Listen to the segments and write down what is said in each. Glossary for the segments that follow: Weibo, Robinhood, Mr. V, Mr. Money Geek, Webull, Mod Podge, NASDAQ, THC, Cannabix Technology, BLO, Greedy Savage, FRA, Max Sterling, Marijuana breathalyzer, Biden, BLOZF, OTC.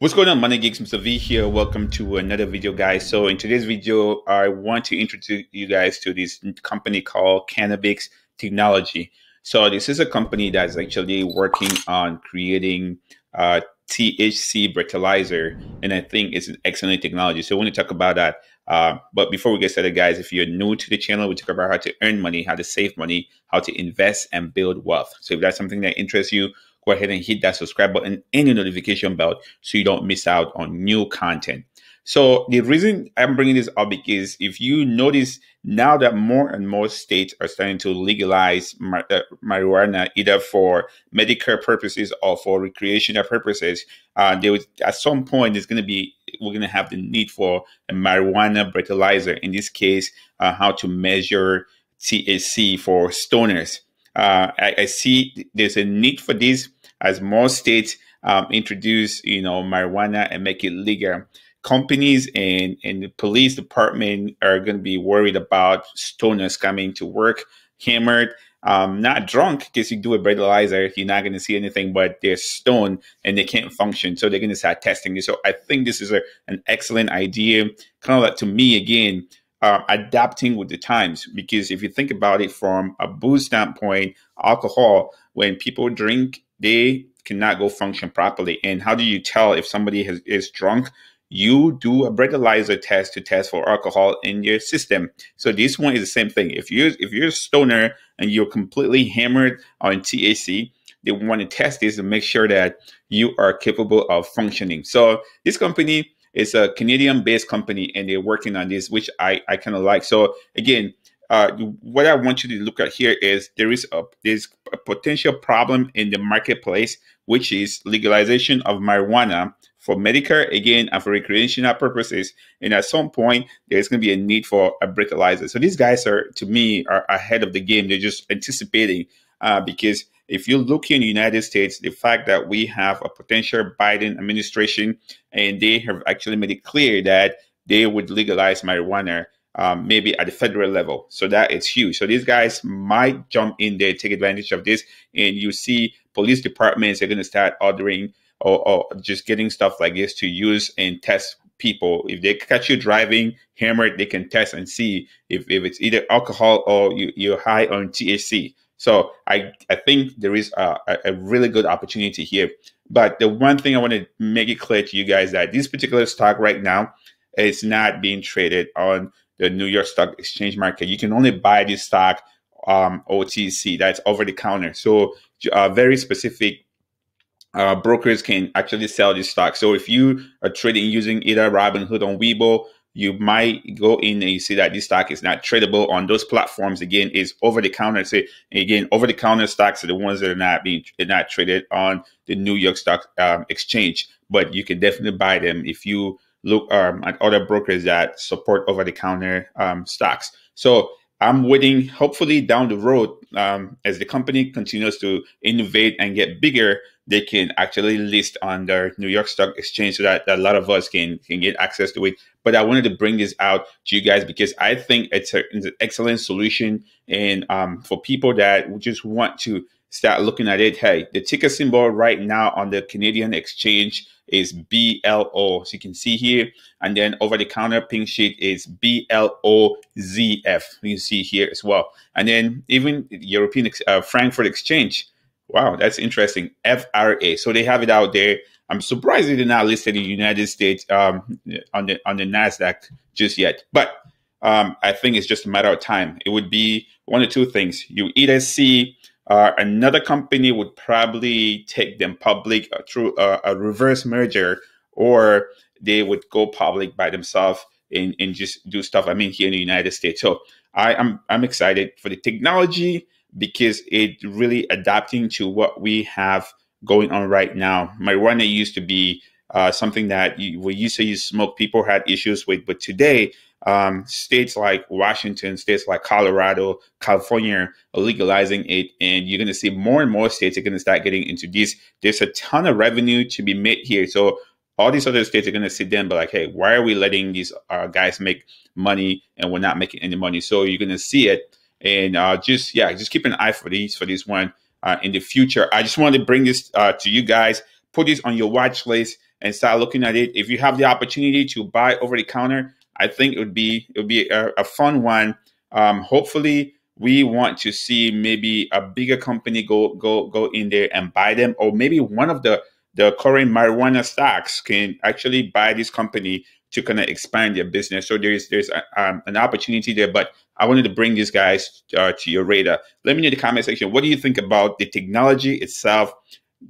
What's going on, Money Geeks? Mr. V here. Welcome to another video, guys. So in today's video, I want to introduce you guys to this company called Cannabix Technology. So this is a company that's actually working on creating THC breathalyzer, and I think it's an excellent technology. So I want to talk about that. But before we get started, guys, if you're new to the channel, we talk about how to earn money, how to save money, how to invest and build wealth. So if that's something that interests you, go ahead and hit that subscribe button and the notification bell so you don't miss out on new content. So the reason I'm bringing this up is if you notice now that more and more states are starting to legalize marijuana either for medical purposes or for recreational purposes, at some point there's going to be we're going to have the need for a marijuana breathalyzer. In this case, how to measure THC for stoners. I see there's a need for this as more states introduce, marijuana and make it legal. Companies and the police department are going to be worried about stoners coming to work hammered, not drunk, because you do a breathalyzer, you're not going to see anything, but they're stoned and they can't function. So they're going to start testing this. So I think this is an excellent idea. Kind of like, to me, again, adapting with the times, because if you think about it from a booze standpoint, alcohol, when people drink, they cannot go function properly. And how do you tell if somebody is drunk? You do a breathalyzer test to test for alcohol in your system. So this one is the same thing. If you're a stoner and you're completely hammered on THC, they want to test this to make sure that you are capable of functioning. So this company, it's a Canadian-based company, and they're working on this, which I kind of like. So again, what I want you to look at here is there's a potential problem in the marketplace, which is legalization of marijuana for medical, again, and for recreational purposes. And at some point, there's going to be a need for a breathalyzer. So these guys are, to me, are ahead of the game. They're just anticipating because if you look here in the United States, the fact that we have a potential Biden administration and they have actually made it clear that they would legalize marijuana maybe at the federal level. So that is huge. So these guys might jump in there, take advantage of this. And you see police departments are going to start ordering or just getting stuff like this to use and test people. If they catch you driving hammered, they can test and see if it's either alcohol or you're high on THC. So I think there is a really good opportunity here. But the one thing I want to make it clear to you guys that this particular stock right now is not being traded on the New York Stock Exchange market. You can only buy this stock OTC, that's over the counter. So very specific brokers can actually sell this stock. So if you are trading using either Robinhood or Webull, you might go in and you see that this stock is not tradable on those platforms. Again, it's over the counter. So again, over the counter stocks are the ones that are not traded on the New York Stock Exchange. But you can definitely buy them if you look at other brokers that support over the counter stocks. So I'm waiting, hopefully down the road, as the company continues to innovate and get bigger, they can actually list on their New York Stock Exchange so that a lot of us can get access to it. But I wanted to bring this out to you guys because I think it's an excellent solution. And for people that just want to start looking at it, hey, the ticker symbol right now on the Canadian exchange is BLO. So you can see here. And then over the counter pink sheet is BLOZF. You see here as well. And then even European Frankfurt Exchange. Wow, that's interesting. FRA. So they have it out there. I'm surprised they're not listed in the United States on the NASDAQ just yet. But I think it's just a matter of time. It would be one of two things. You either see another company would probably take them public through a reverse merger, or they would go public by themselves and just do stuff. I mean, here in the United States. So I'm excited for the technology, because it really adapting to what we have going on right now. Marijuana used to be something that we used to smoke, people had issues with, but today states like Washington, states like Colorado, California are legalizing it, and you're going to see more and more states are going to start getting into this. There's a ton of revenue to be made here. So all these other states are going to sit down and be like, hey, why are we letting these guys make money and we're not making any money? So you're going to see it. And just keep an eye for these one in the future. I just wanted to bring this to you guys. Put this on your watch list. and start looking at it. If you have the opportunity to buy over the counter, I think it would be a fun one. Hopefully, we want to see maybe a bigger company go in there and buy them, or maybe one of the current marijuana stocks can actually buy this company to kind of expand their business. So there's an opportunity there, but I wanted to bring these guys to your radar. Let me know in the comment section, what do you think about the technology itself,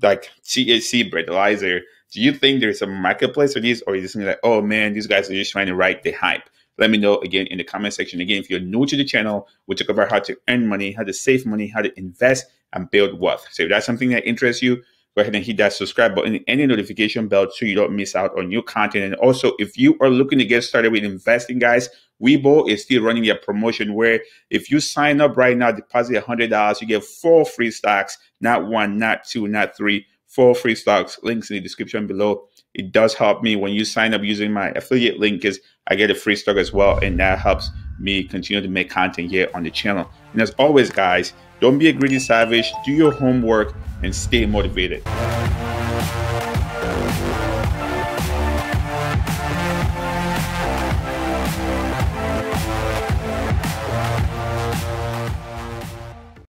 like THC breathalyzer? Do you think there's a marketplace for these, or is it like, oh man, these guys are just trying to ride the hype? Let me know again in the comment section. Again, if you're new to the channel, we talk about how to earn money, how to save money, how to invest and build wealth. So if that's something that interests you, go ahead and hit that subscribe button and the notification bell so you don't miss out on new content. And also, if you are looking to get started with investing, guys, Weibo is still running a promotion where if you sign up right now, deposit $100, you get 4 free stocks, not 1, not 2, not 3, 4 free stocks. Links in the description below. It does help me when you sign up using my affiliate link, is I get a free stock as well, and that helps me continue to make content here on the channel. And as always, guys, don't be a greedy savage, do your homework, and stay motivated.